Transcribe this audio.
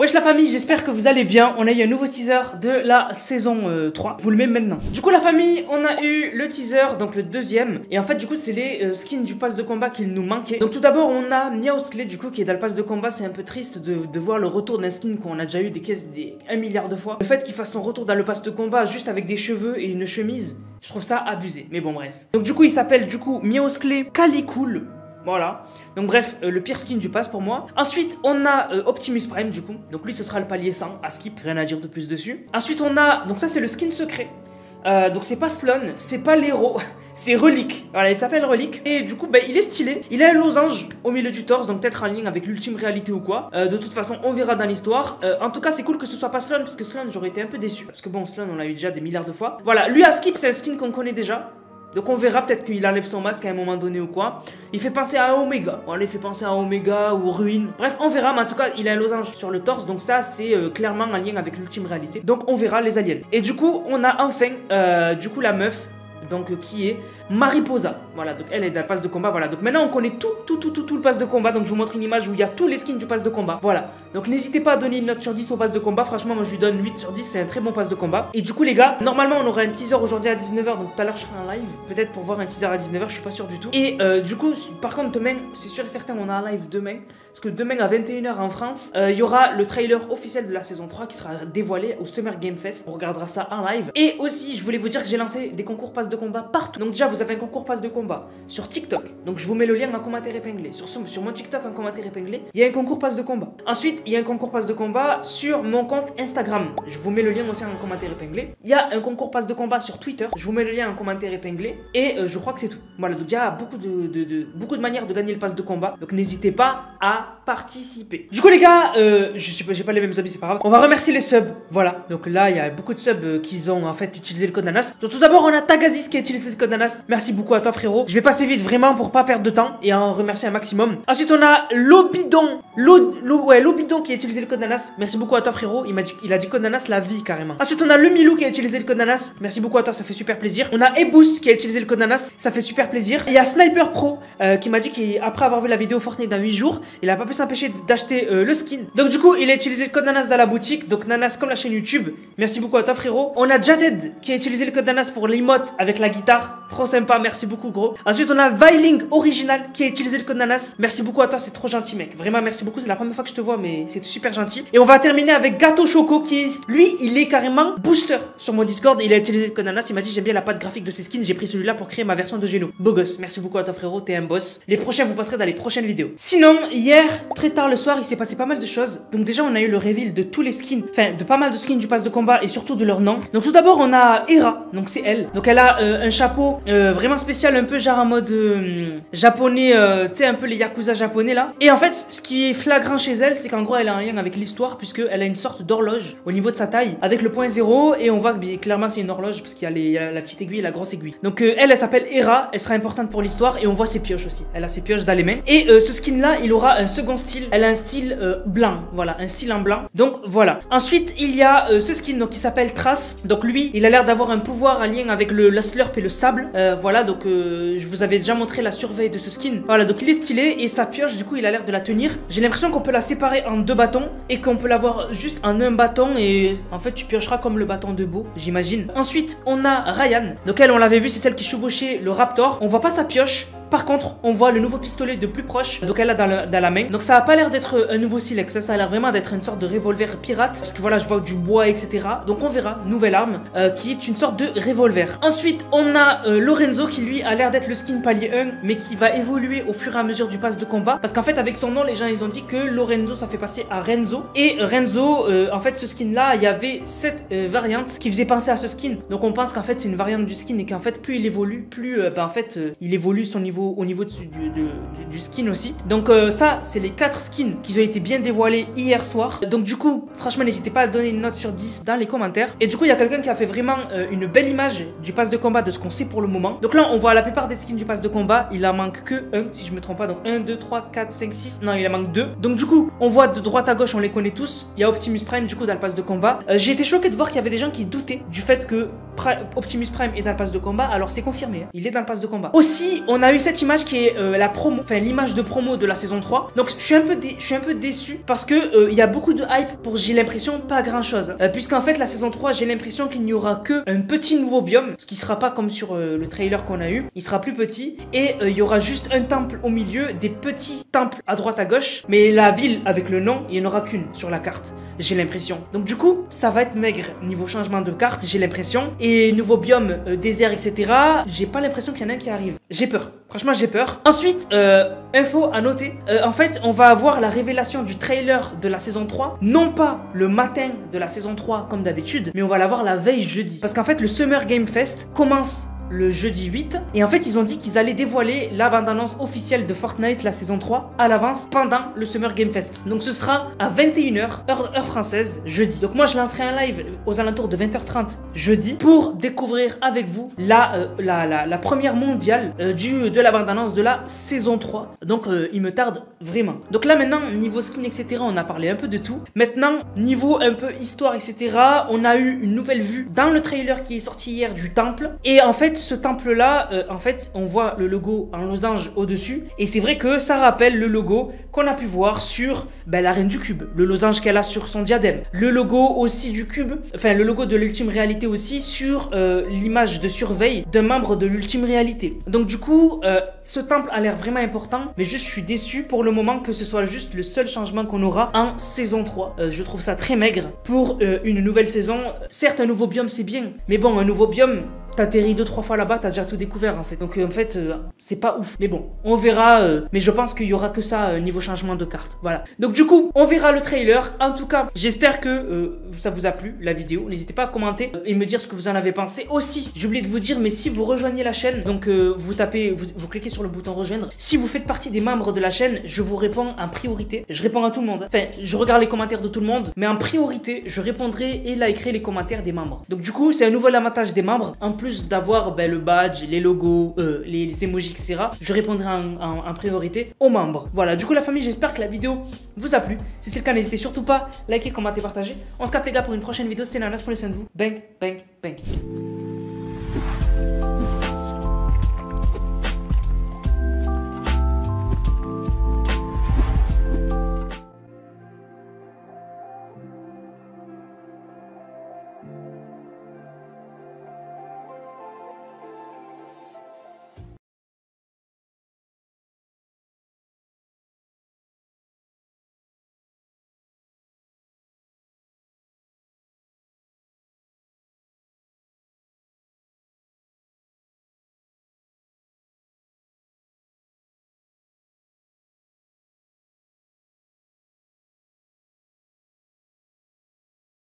Wesh la famille, j'espère que vous allez bien. On a eu un nouveau teaser de la saison 3. Vous le mettez maintenant. Du coup la famille, on a eu le teaser, donc le deuxième. Et en fait du coup c'est les skins du pass de combat qu'il nous manquait. Donc tout d'abord on a Miausclé du coup qui est dans le pass de combat. C'est un peu triste de voir le retour d'un skin qu'on a déjà eu des caisses des 1 milliard de fois. Le fait qu'il fasse son retour dans le pass de combat juste avec des cheveux et une chemise, je trouve ça abusé. Mais bon bref. Donc du coup il s'appelle du coup Miausclé Calicool. Voilà, donc bref, le pire skin du pass pour moi. Ensuite, on a Optimus Prime du coup. Donc lui, ce sera le palier 100 à skip, rien à dire de plus dessus. Ensuite, on a, donc ça c'est le skin secret. Donc c'est pas Sloan, c'est pas l'héros, c'est Relique. Voilà, il s'appelle Relique. Et du coup, bah, il est stylé. Il a un losange au milieu du torse, donc peut-être en lien avec l'ultime réalité ou quoi. De toute façon, on verra dans l'histoire. En tout cas, c'est cool que ce soit pas Sloan, parce que Sloan, j'aurais été un peu déçu. Parce que bon, Sloan, on l'a eu déjà des milliards de fois. Voilà, lui à skip, c'est un skin qu'on connaît déjà. Donc on verra peut-être qu'il enlève son masque à un moment donné ou quoi. Il fait penser à Omega. Voilà, il fait penser à Omega ou Ruine. Bref, on verra, mais en tout cas, il a un losange sur le torse. Donc ça, c'est clairement en lien avec l'ultime réalité. Donc on verra les aliens. Et du coup, on a enfin, la meuf, donc qui est Mariposa. Voilà, donc elle est dans le pass de combat. Voilà, donc maintenant on connaît tout le pass de combat. Donc je vous montre une image où il y a tous les skins du pass de combat. Voilà, donc n'hésitez pas à donner une note sur 10 au pass de combat. Franchement, moi je lui donne 8 sur 10, c'est un très bon pass de combat. Et du coup les gars, normalement on aura un teaser aujourd'hui à 19h. Donc tout à l'heure je serai en live, peut-être pour voir un teaser à 19h, je suis pas sûr du tout. Et du coup, par contre demain, c'est sûr et certain, on a un live demain. Parce que demain à 21h en France, il y aura le trailer officiel de la saison 3 qui sera dévoilé au Summer Game Fest. On regardera ça en live. Et aussi, je voulais vous dire que j'ai lancé des concours pass de combat partout. Donc déjà, vous avez un concours pass de combat sur TikTok. Donc je vous mets le lien en commentaire épinglé. Sur mon TikTok en commentaire épinglé, il y a un concours pass de combat. Ensuite, il y a un concours pass de combat sur mon compte Instagram. Je vous mets le lien aussi en commentaire épinglé. Il y a un concours pass de combat sur Twitter. Je vous mets le lien en commentaire épinglé. Et je crois que c'est tout. Voilà, donc il y a beaucoup de manières de gagner le pass de combat. Donc n'hésitez pas à participer. Du coup les gars, je sais pas, j'ai pas les mêmes habits, c'est pas grave. On va remercier les subs. Voilà. Donc là, il y a beaucoup de subs qui ont en fait utilisé le code Nanas. Donc tout d'abord, on a Tagazis qui a utilisé le code Nanas. Merci beaucoup à toi frérot. Je vais passer vite vraiment pour pas perdre de temps et en remercier un maximum. Ensuite on a Lobidon. Lobidon qui a utilisé le code Nanas. Merci beaucoup à toi frérot. Il a dit code Nanas la vie carrément. Ensuite on a le Milou qui a utilisé le code Nanas. Merci beaucoup à toi, ça fait super plaisir. On a Ebous qui a utilisé le code Nanas. Ça fait super plaisir. Et il y a Sniper Pro qui m'a dit qu'après avoir vu la vidéo Fortnite dans 8 jours, il a pas pu s'empêcher d'acheter le skin. Donc du coup il a utilisé le code Nanas dans la boutique. Donc Nanas comme la chaîne YouTube. Merci beaucoup à toi frérot. On a Jaded qui a utilisé le code Nanas pour l'emote avec la guitare. Trop sympa, merci beaucoup gros. Ensuite on a Viling Original qui a utilisé le code Nanas. Merci beaucoup à toi, c'est trop gentil mec. Vraiment merci beaucoup, c'est la première fois que je te vois mais c'est super gentil. Et on va terminer avec Gâteau Choco qui lui il est carrément booster sur mon Discord. Il a utilisé le code Nanas, il m'a dit j'aime bien la patte graphique de ses skins. J'ai pris celui-là pour créer ma version de Geno. Beau gosse, merci beaucoup à toi frérot, t'es un boss. Les prochains vous passerez dans les prochaines vidéos. Sinon hier, très tard le soir, il s'est passé pas mal de choses. Donc déjà on a eu le reveal de tous les skins, enfin de pas mal de skins du pass de combat et surtout de leur nom. Donc tout d'abord on a Hera, donc c'est elle. Donc elle a un chapeau vraiment spécial, un peu genre en mode japonais, tu sais un peu les yakuza japonais là. Et en fait ce qui est flagrant chez elle, c'est qu'en gros elle a un lien avec l'histoire puisqu'elle a une sorte d'horloge au niveau de sa taille avec le point 0 et on voit que bien, clairement c'est une horloge parce qu'il y a la petite aiguille et la grosse aiguille. Donc elle s'appelle Hera, elle sera importante pour l'histoire et on voit ses pioches aussi, elle a ses pioches dans les mains. Et ce skin là il aura un second style, elle a un style blanc, voilà un style en blanc. Donc voilà. Ensuite il y a ce skin donc, qui s'appelle Trace, donc lui il a l'air d'avoir un pouvoir en lien avec le slurp et le sable. Voilà donc je vous avais déjà montré la surveille de ce skin. Voilà donc il est stylé et sa pioche du coup il a l'air de la tenir. J'ai l'impression qu'on peut la séparer en deux bâtons et qu'on peut l'avoir juste en un bâton et en fait tu piocheras comme le bâton de Beau j'imagine. Ensuite on a Ryan, donc elle on l'avait vu c'est celle qui chevauchait le raptor. On voit pas sa pioche. Par contre, on voit le nouveau pistolet de plus proche, donc elle a dans la main. Donc ça a pas l'air d'être un nouveau silex, ça a l'air vraiment d'être une sorte de revolver pirate. Parce que voilà, je vois du bois, etc. Donc on verra, nouvelle arme, qui est une sorte de revolver. Ensuite, on a Lorenzo qui lui a l'air d'être le skin palier 1, mais qui va évoluer au fur et à mesure du pass de combat. Parce qu'en fait, avec son nom, les gens ils ont dit que Lorenzo ça fait passer à Renzo. Et Renzo, en fait ce skin là, il y avait 7 variantes qui faisaient penser à ce skin. Donc on pense qu'en fait c'est une variante du skin et qu'en fait plus il évolue, plus bah, en fait il évolue son niveau. Au niveau du skin aussi. Donc ça c'est les 4 skins qui ont été bien dévoilés hier soir. Donc du coup franchement n'hésitez pas à donner une note sur 10 dans les commentaires. Et du coup il y a quelqu'un qui a fait vraiment une belle image du pass de combat de ce qu'on sait pour le moment. Donc là on voit la plupart des skins du pass de combat. Il en manque que 1 si je me trompe pas. Donc 1, 2, 3, 4, 5, 6. Non il en manque 2. Donc du coup on voit de droite à gauche on les connaît tous. Il y a Optimus Prime du coup dans le pass de combat. J'ai été choqué de voir qu'il y avait des gens qui doutaient du fait que Optimus Prime est dans le pass de combat, alors c'est confirmé, hein. Il est dans le pass de combat. Aussi, on a eu cette image qui est la promo, enfin l'image de promo de la saison 3. Donc je suis un peu déçu parce que il y a beaucoup de hype pour, j'ai l'impression, pas grand chose. Puisqu'en fait la saison 3, j'ai l'impression qu'il n'y aura que un petit nouveau biome, ce qui sera pas comme sur le trailer qu'on a eu, il sera plus petit et il y aura juste un temple au milieu, des petits temples à droite à gauche, mais la ville avec le nom, il n'y en aura qu'une sur la carte, j'ai l'impression. Donc du coup, ça va être maigre niveau changement de carte, j'ai l'impression. Et nouveau biome, désert, etc. J'ai pas l'impression qu'il y en a un qui arrive. J'ai peur. Franchement, j'ai peur. Ensuite, info à noter. En fait, on va avoir la révélation du trailer de la saison 3. Non pas le matin de la saison 3 comme d'habitude, mais on va l'avoir la veille jeudi. Parce qu'en fait, le Summer Game Fest commence le jeudi 8. Et en fait, ils ont dit qu'ils allaient dévoiler la bande-annonce officielle de Fortnite, la saison 3, à l'avance pendant le Summer Game Fest. Donc ce sera à 21h, heure française, jeudi. Donc moi, je lancerai un live aux alentours de 20h30 jeudi pour découvrir avec vous la première mondiale de la bande-annonce de la saison 3. Donc il me tarde vraiment. Donc là maintenant, niveau skin, etc., on a parlé un peu de tout. Maintenant, niveau un peu histoire, etc., on a eu une nouvelle vue dans le trailer qui est sorti hier du temple. Et en fait, ce temple là, en fait on voit le logo en losange au dessus et c'est vrai que ça rappelle le logo qu'on a pu voir sur la reine du cube, le losange qu'elle a sur son diadème, le logo aussi du cube, enfin le logo de l'ultime réalité aussi sur l'image de surveille d'un membre de l'ultime réalité. Donc du coup ce temple a l'air vraiment important, mais je suis déçu pour le moment que ce soit juste le seul changement qu'on aura en saison 3. Je trouve ça très maigre pour une nouvelle saison. Certes, un nouveau biome c'est bien, mais bon, un nouveau biome, t'atterris 2-3 fois là-bas, t'as déjà tout découvert en fait. Donc en fait, c'est pas ouf. Mais bon, on verra. Mais je pense qu'il y aura que ça niveau changement de carte. Voilà. Donc du coup, on verra le trailer. En tout cas, j'espère que ça vous a plu la vidéo. N'hésitez pas à commenter et me dire ce que vous en avez pensé. Aussi, j'ai oublié de vous dire, mais si vous rejoignez la chaîne, donc vous cliquez sur le bouton rejoindre. Si vous faites partie des membres de la chaîne, je vous réponds en priorité. Je réponds à tout le monde. Enfin, je regarde les commentaires de tout le monde, mais en priorité, je répondrai et likerai les commentaires des membres. Donc du coup, c'est un nouvel avantage des membres. En plus d'avoir le badge, les logos, les emojis, etc., je répondrai en priorité aux membres. Voilà, du coup la famille, j'espère que la vidéo vous a plu. Si c'est le cas, n'hésitez surtout pas à liker, commenter, partager. On se capte les gars pour une prochaine vidéo. C'était Nanas, prenez soin de vous. Bang, bang, bang.